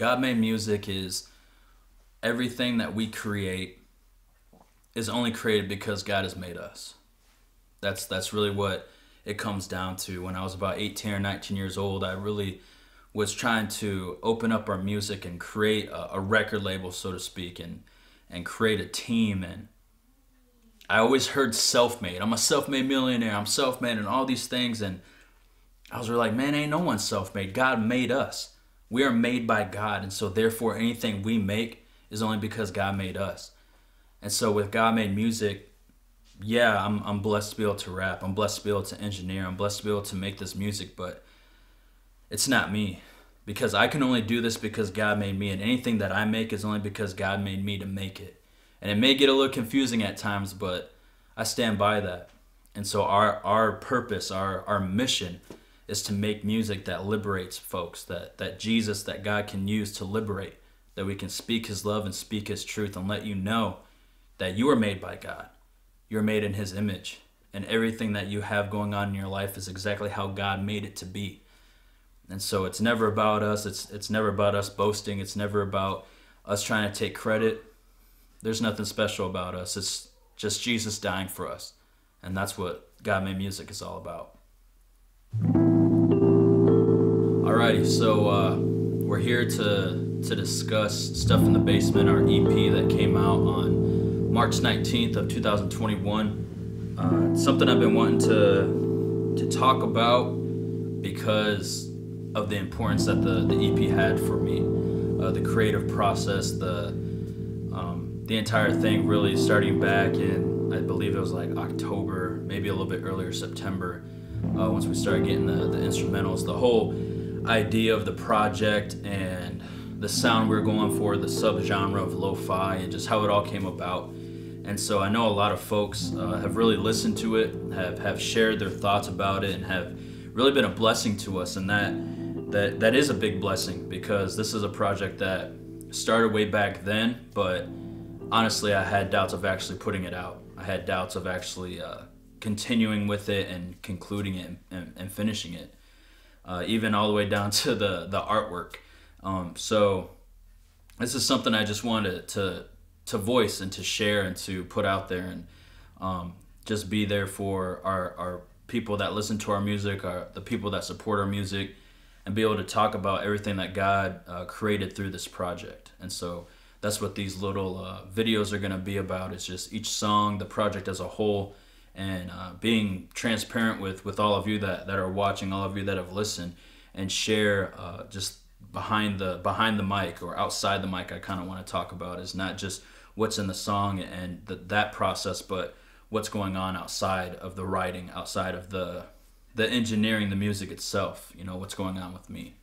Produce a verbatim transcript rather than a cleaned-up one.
GodMade Music is everything that we create is only created because God has made us. That's, that's really what it comes down to. When I was about eighteen or nineteen years old, I really was trying to open up our music and create a, a record label, so to speak, and, and create a team. And I always heard self-made. I'm a self-made millionaire. I'm self-made and all these things. And I was really like, man, ain't no one self-made. God made us. We are made by God. And so therefore, anything we make is only because God made us. And so with GodMade Music, yeah, I'm, I'm blessed to be able to rap. I'm blessed to be able to engineer. I'm blessed to be able to make this music, but it's not me, because I can only do this because God made me, and anything that I make is only because God made me to make it. And it may get a little confusing at times, but I stand by that. And so our, our purpose, our, our mission is to make music that liberates folks, that, that Jesus, that God can use to liberate, that we can speak his love and speak his truth and let you know that you are made by God. You're made in his image, and everything that you have going on in your life is exactly how God made it to be. And so it's never about us. It's, it's never about us boasting. It's never about us trying to take credit. There's nothing special about us. It's just Jesus dying for us. And that's what GodMade Music is all about. Alrighty, so uh, we're here to, to discuss Stuff in the Basement, our E P that came out on March nineteenth of two thousand twenty-one. Uh, something I've been wanting to, to talk about because of the importance that the, the E P had for me. Uh, the creative process, the, um, the entire thing really starting back in, I believe it was like October, maybe a little bit earlier, September, uh, once we started getting the, the instrumentals. The whole idea of the project and the sound we were going for, the subgenre of lo-fi, and just how it all came about. And so I know a lot of folks uh, have really listened to it, have, have shared their thoughts about it, and have really been a blessing to us. And that, that that is a big blessing, because this is a project that started way back then, but honestly I had doubts of actually putting it out. I had doubts of actually uh, continuing with it and concluding it and, and finishing it, uh, even all the way down to the, the artwork. Um, so this is something I just wanted to to voice and to share and to put out there, and um, just be there for our, our people that listen to our music, our, the people that support our music, and be able to talk about everything that God uh, created through this project. And so that's what these little uh, videos are going to be about. It's just each song, the project as a whole, and uh, being transparent with, with all of you that, that are watching, all of you that have listened, and share uh, just behind the behind the mic or outside the mic. I kind of want to talk about is not just what's in the song and the, that process, but what's going on outside of the writing, outside of the the engineering, the music itself. You know, what's going on with me.